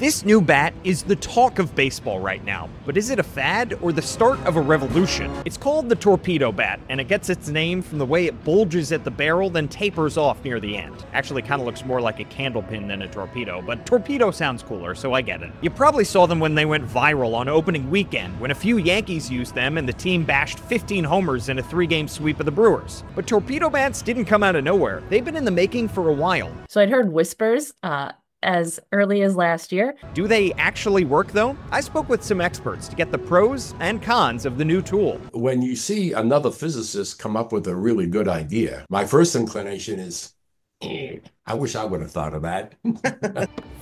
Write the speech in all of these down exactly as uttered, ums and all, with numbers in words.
This new bat is the talk of baseball right now, but is it a fad or the start of a revolution? It's called the torpedo bat, and it gets its name from the way it bulges at the barrel, then tapers off near the end. Actually, kind of looks more like a candle pin than a torpedo, but torpedo sounds cooler, so I get it. You probably saw them when they went viral on opening weekend, when a few Yankees used them and the team bashed fifteen homers in a three-game sweep of the Brewers. But torpedo bats didn't come out of nowhere. They've been in the making for a while. So I'd heard whispers, uh... as early as last year. Do they actually work though? I spoke with some experts to get the pros and cons of the new tool. When you see another physicist come up with a really good idea, my first inclination is, I wish I would have thought of that.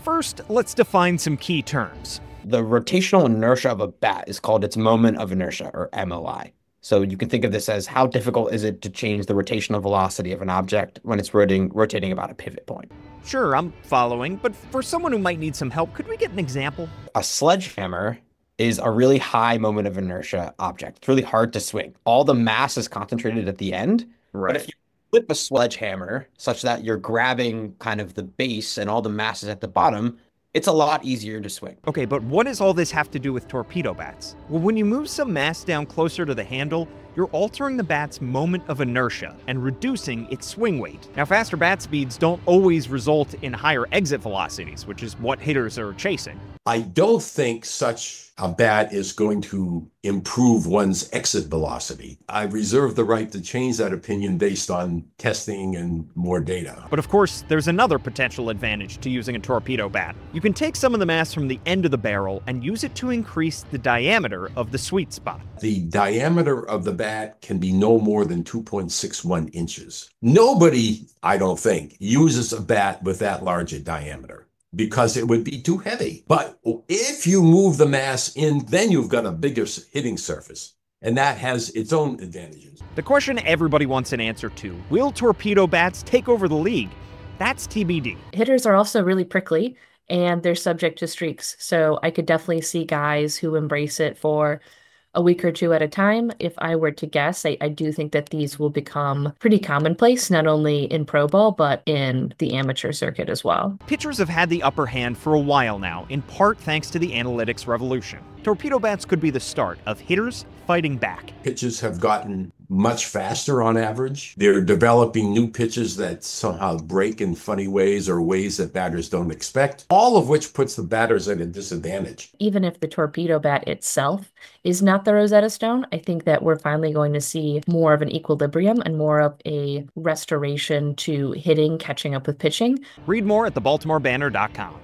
First, let's define some key terms. The rotational inertia of a bat is called its moment of inertia, or M O I. So you can think of this as, how difficult is it to change the rotational velocity of an object when it's rotating, rotating about a pivot point? Sure, I'm following, but for someone who might need some help, could we get an example? A sledgehammer is a really high moment of inertia object. It's really hard to swing. All the mass is concentrated at the end, right. But if you flip a sledgehammer such that you're grabbing kind of the base and all the mass is at the bottom, it's a lot easier to swing. Okay, but what does all this have to do with torpedo bats? Well, when you move some mass down closer to the handle, you're altering the bat's moment of inertia and reducing its swing weight. Now, faster bat speeds don't always result in higher exit velocities, which is what hitters are chasing. I don't think such a bat is going to improve one's exit velocity. I reserve the right to change that opinion based on testing and more data. But of course, there's another potential advantage to using a torpedo bat. You can take some of the mass from the end of the barrel and use it to increase the diameter of the sweet spot. The diameter of the bat can be no more than two point six one inches. Nobody, I don't think, uses a bat with that large a diameter, because it would be too heavy. But if you move the mass in, then you've got a bigger hitting surface, and that has its own advantages. The question everybody wants an answer to, will torpedo bats take over the league? That's T B D. Hitters are also really prickly, and they're subject to streaks. So I could definitely see guys who embrace it for a week or two at a time. If I were to guess, I, I do think that these will become pretty commonplace, not only in pro ball, but in the amateur circuit as well. Pitchers have had the upper hand for a while now, in part thanks to the analytics revolution. Torpedo bats could be the start of hitters fighting back. Pitches have gotten much faster on average. They're developing new pitches that somehow break in funny ways or ways that batters don't expect, all of which puts the batters at a disadvantage. Even if the torpedo bat itself is not the Rosetta Stone, I think that we're finally going to see more of an equilibrium and more of a restoration to hitting, catching up with pitching. Read more at the baltimore banner dot com.